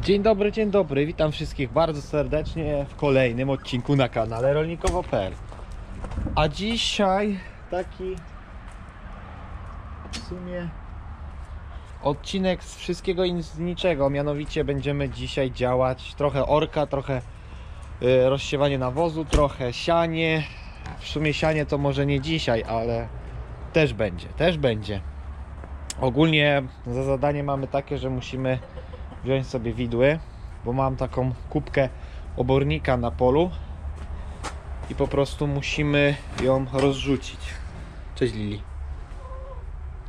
Dzień dobry, witam wszystkich bardzo serdecznie w kolejnym odcinku na kanale Rolnikowo.pl. A dzisiaj taki w sumie odcinek z wszystkiego i z niczego, mianowicie będziemy dzisiaj działać trochę orka, trochę rozsiewanie nawozu, trochę sianie. W sumie sianie to może nie dzisiaj, ale też będzie, Ogólnie za zadanie mamy takie, że musimy wziąć sobie widły, bo mam taką kubkę obornika na polu i po prostu musimy ją rozrzucić. Cześć Lili.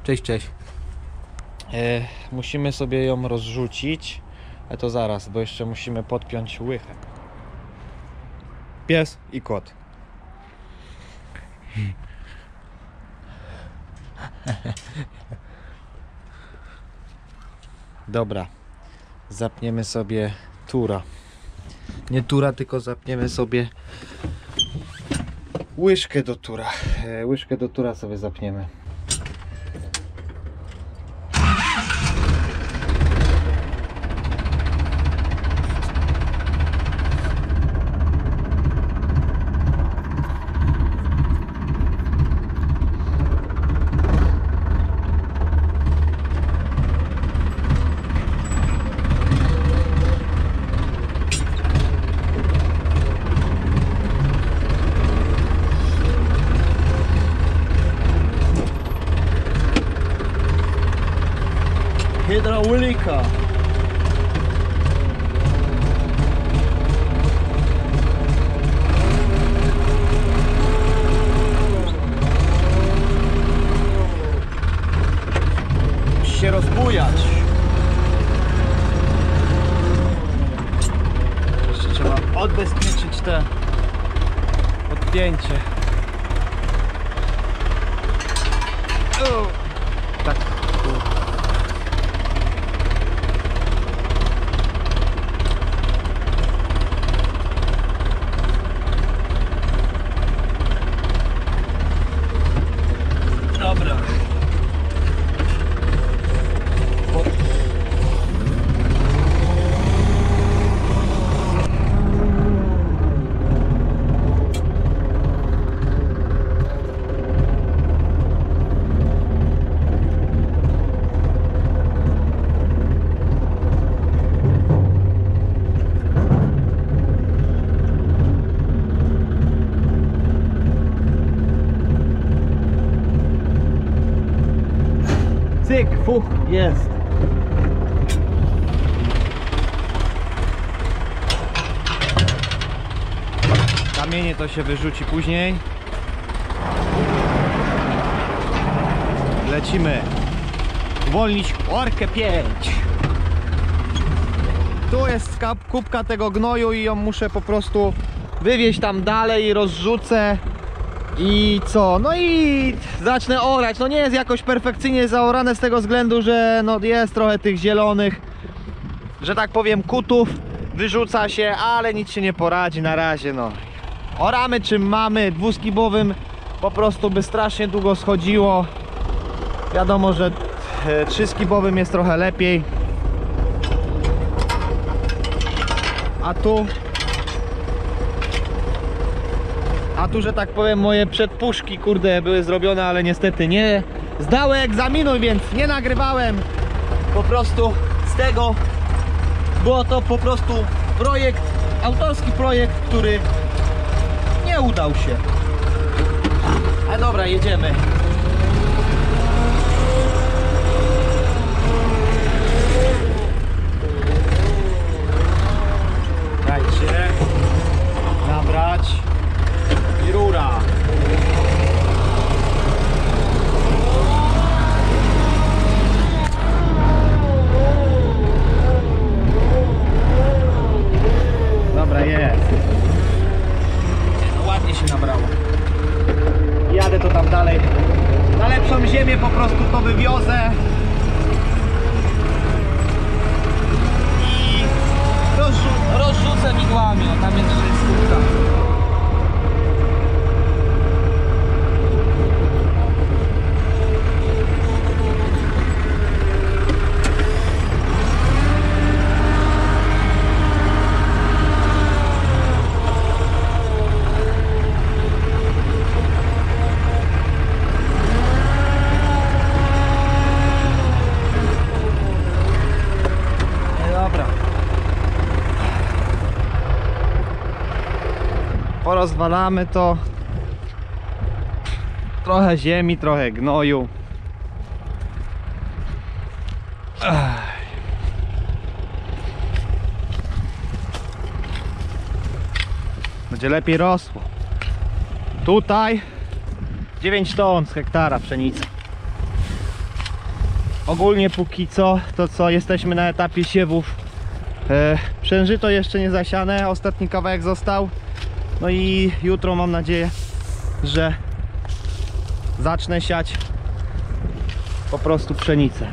Cześć, cześć. Musimy sobie ją rozrzucić, ale to zaraz, bo jeszcze musimy podpiąć łychę. Pies i kot. Dobra, zapniemy sobie tura. Nie tura, tylko zapniemy sobie łyżkę do tura. Łyżkę do tura sobie zapniemy. Hydraulika. Musi się rozbujać. Jeszcze trzeba odbezpieczyć te odpięcie. Tak. Fuch, jest. Kamienie to się wyrzuci później. Lecimy. Uwolnić orkę 5. Tu jest kubka tego gnoju i ją muszę po prostu wywieźć tam dalej, rozrzucę. I co? No i zacznę orać. No nie jest jakoś perfekcyjnie zaorane z tego względu, że no jest trochę tych zielonych, że tak powiem, kutów. Wyrzuca się, ale nic się nie poradzi na razie, no. Oramy czym mamy, dwuskibowym po prostu by strasznie długo schodziło. Wiadomo, że trzyskibowym jest trochę lepiej. A tu... że tak powiem, moje przedpuszki, kurde, były zrobione, ale niestety nie zdały egzaminu, więc nie nagrywałem. Po prostu z tego było to po prostu projekt, autorski projekt, który nie udał się. A dobra, jedziemy. Dajcie nabrać. I rura. Dobra, jest. Ładnie się nabrało. Jadę to tam dalej. rozwalamy to. Trochę ziemi, trochę gnoju. Będzie lepiej rosło. Tutaj 9 ton z hektara pszenicy. Ogólnie póki co, to co jesteśmy na etapie siewów, pszenicy jeszcze nie zasiane, ostatni kawałek został. No i jutro mam nadzieję, że zacznę siać po prostu pszenicę.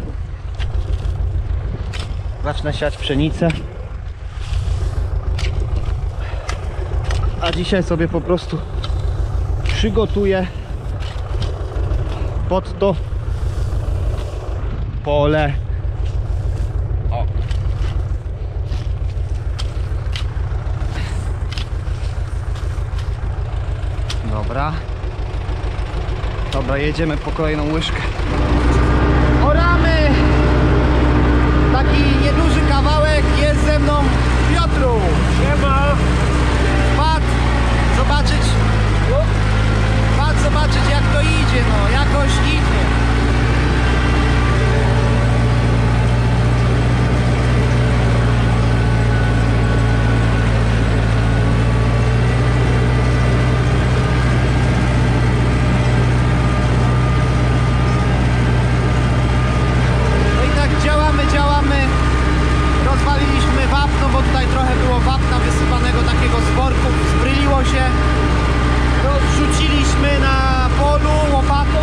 Zacznę siać pszenicę. A dzisiaj sobie po prostu przygotuję pod to pole. O. Dobra. Dobra, jedziemy po kolejną łyżkę. Oramy! Taki nieduży kawałek, jest ze mną Piotruś. Siema! Zobaczyć jak to idzie, no jakoś idzie. No i tak działamy. Rozwaliliśmy wapno, bo tutaj trochę było wapna wysypanego takiego z worków, zbryliło się. Rzuciliśmy na polu łopatą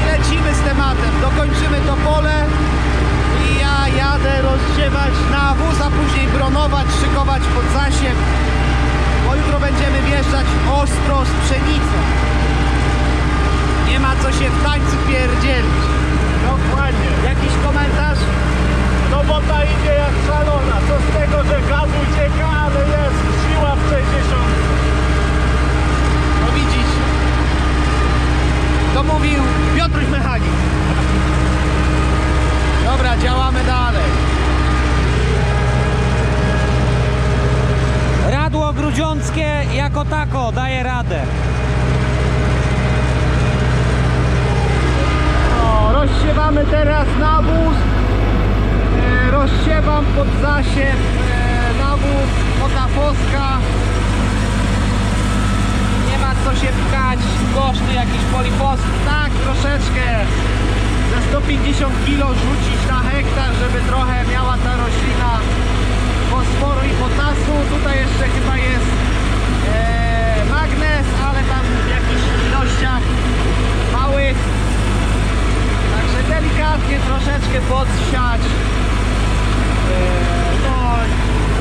i lecimy z tematem. Dokończymy to pole i ja jadę rozsiewać nawóz, a później bronować, szykować pod zasiew, bo jutro będziemy wjeżdżać ostro z pszenicą. Nie ma co się w tańcu pierdzielić. Dokładnie. Jakiś komentarz? Robota idzie jak szalona. Co z tego, że gaz ucieka, ale jest siła w 60. To mówił Piotruś mechanik. Dobra, działamy dalej. Radło grudziąckie jako tako daje radę. O, rozsiewamy teraz nawóz. Rozsiewam pod zasiew nawóz, woda woska. Co się pchać, koszty jakiś polipost, tak troszeczkę za 150 kg rzucić na hektar, żeby trochę miała ta roślina fosforu i potasu. Tutaj jeszcze chyba jest magnez, ale tam w jakichś ilościach małych, także delikatnie troszeczkę podsiać.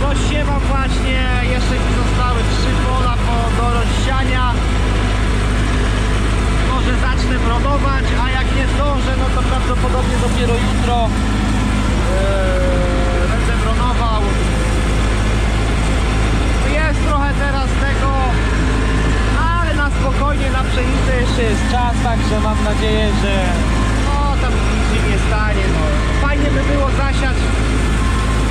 Rozsiewam właśnie, jeszcze mi zostały 3 pola do rozsiania. Może zacznę bronować, a jak nie zdążę, no to prawdopodobnie dopiero jutro będę bronował. Jest trochę teraz tego, ale na spokojnie, na pszenicę jeszcze jest czas, także mam nadzieję, że no tam nic się nie stanie. No. Fajnie by było zasiać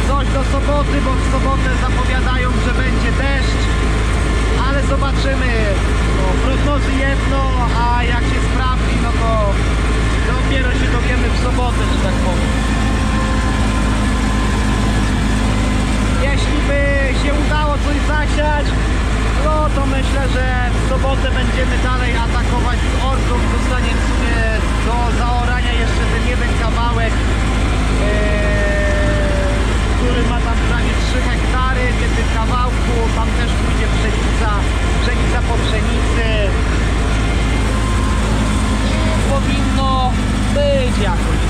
coś do soboty, bo w sobotę zapowiadają, że będzie deszcz, ale zobaczymy. No, prognozy jedno, a jak się sprawdzi, no to dopiero się dowiemy w sobotę, że tak powiem. Jeśli by się udało coś zasiać, no to myślę, że w sobotę będziemy dalej atakować z orką. Zostanie w sumie do zaorania jeszcze ten jeden kawałek, który ma tam prawie 3 hektary, w jednym kawałku, tam też pójdzie pszenica po pszenicy. Powinno być jakoś.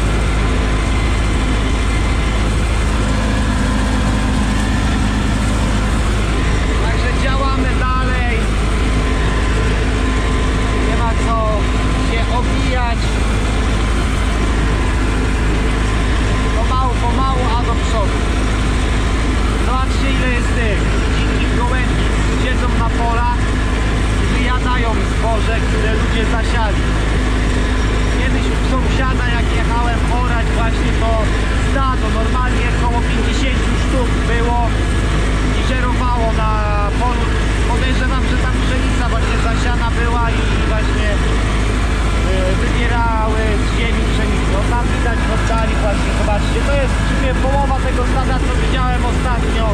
to jest w sumie połowa tego stada, co widziałem ostatnio.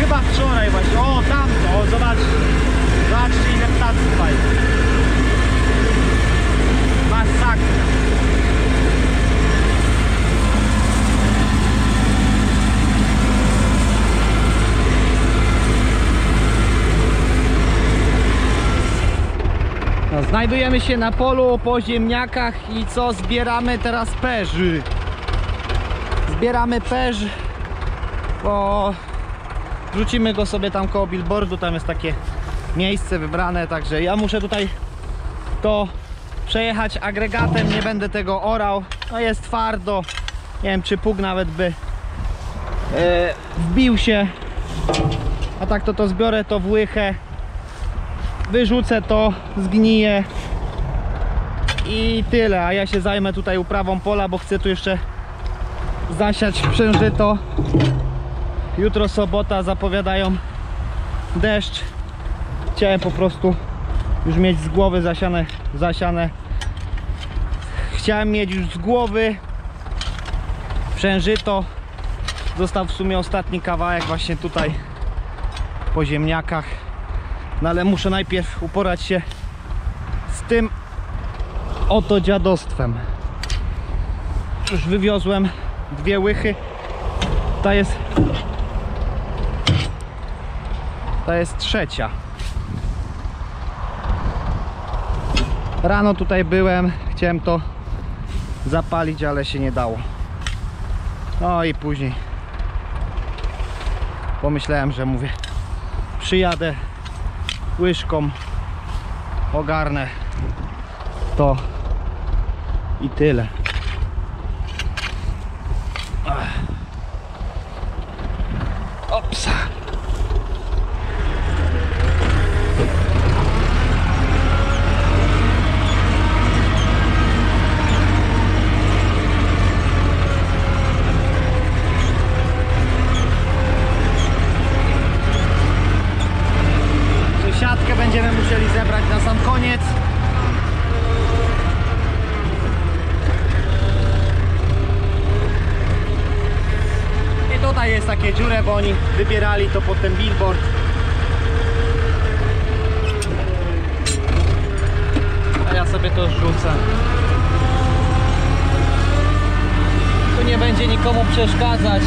Chyba wczoraj właśnie. O, tamto, o, zobaczcie. Zobaczcie, ile ptactwa jest. Masakra. No, znajdujemy się na polu po ziemniakach i co? Zbieramy teraz perzy. Zbieramy perz, bo wrzucimy go sobie tam koło billboardu, tam jest takie miejsce wybrane, także ja muszę tutaj to przejechać agregatem, nie będę tego orał, no jest twardo, nie wiem czy pług nawet by wbił się, a tak to zbiorę to w łychę, wyrzucę to, zgniję i tyle, a ja się zajmę tutaj uprawą pola, bo chcę tu jeszcze zasiać przężyto. Jutro sobota, zapowiadają deszcz. Chciałem po prostu już mieć z głowy zasiane. Chciałem mieć już z głowy przężyto. Został w sumie ostatni kawałek właśnie tutaj po ziemniakach. No ale muszę najpierw uporać się z tym oto dziadostwem. Już wywiozłem dwie łychy. Ta jest trzecia. Rano tutaj byłem, chciałem to zapalić, ale się nie dało. No i później pomyślałem, że mówię, przyjadę łyżką, ogarnę to i tyle. Ops. Siatkę będziemy musieli zebrać na sam koniec. I tutaj jest takie dziurę, bo oni wybierali to pod ten billboard. A ja sobie to rzucę. Tu nie będzie nikomu przeszkadzać.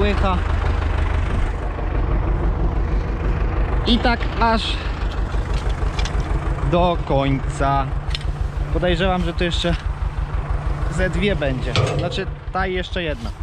Łycha. I tak aż do końca. Podejrzewam, że to jeszcze ze dwie będzie. Znaczy ta i jeszcze jedna.